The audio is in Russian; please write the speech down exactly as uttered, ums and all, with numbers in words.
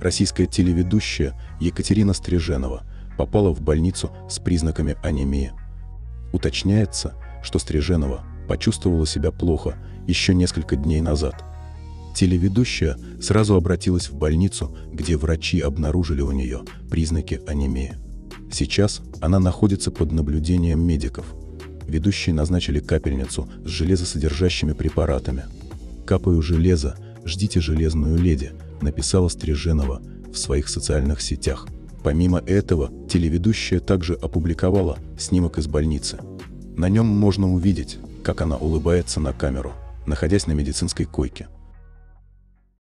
Российская телеведущая Екатерина Стриженова попала в больницу с признаками анемии. Уточняется, что Стриженова почувствовала себя плохо еще несколько дней назад. Телеведущая сразу обратилась в больницу, где врачи обнаружили у нее признаки анемии. Сейчас она находится под наблюдением медиков. Ведущие назначили капельницу с железосодержащими препаратами. «Капаю железо, ждите железную леди», написала Стриженова в своих социальных сетях. Помимо этого, телеведущая также опубликовала снимок из больницы. На нем можно увидеть, как она улыбается на камеру, находясь на медицинской койке.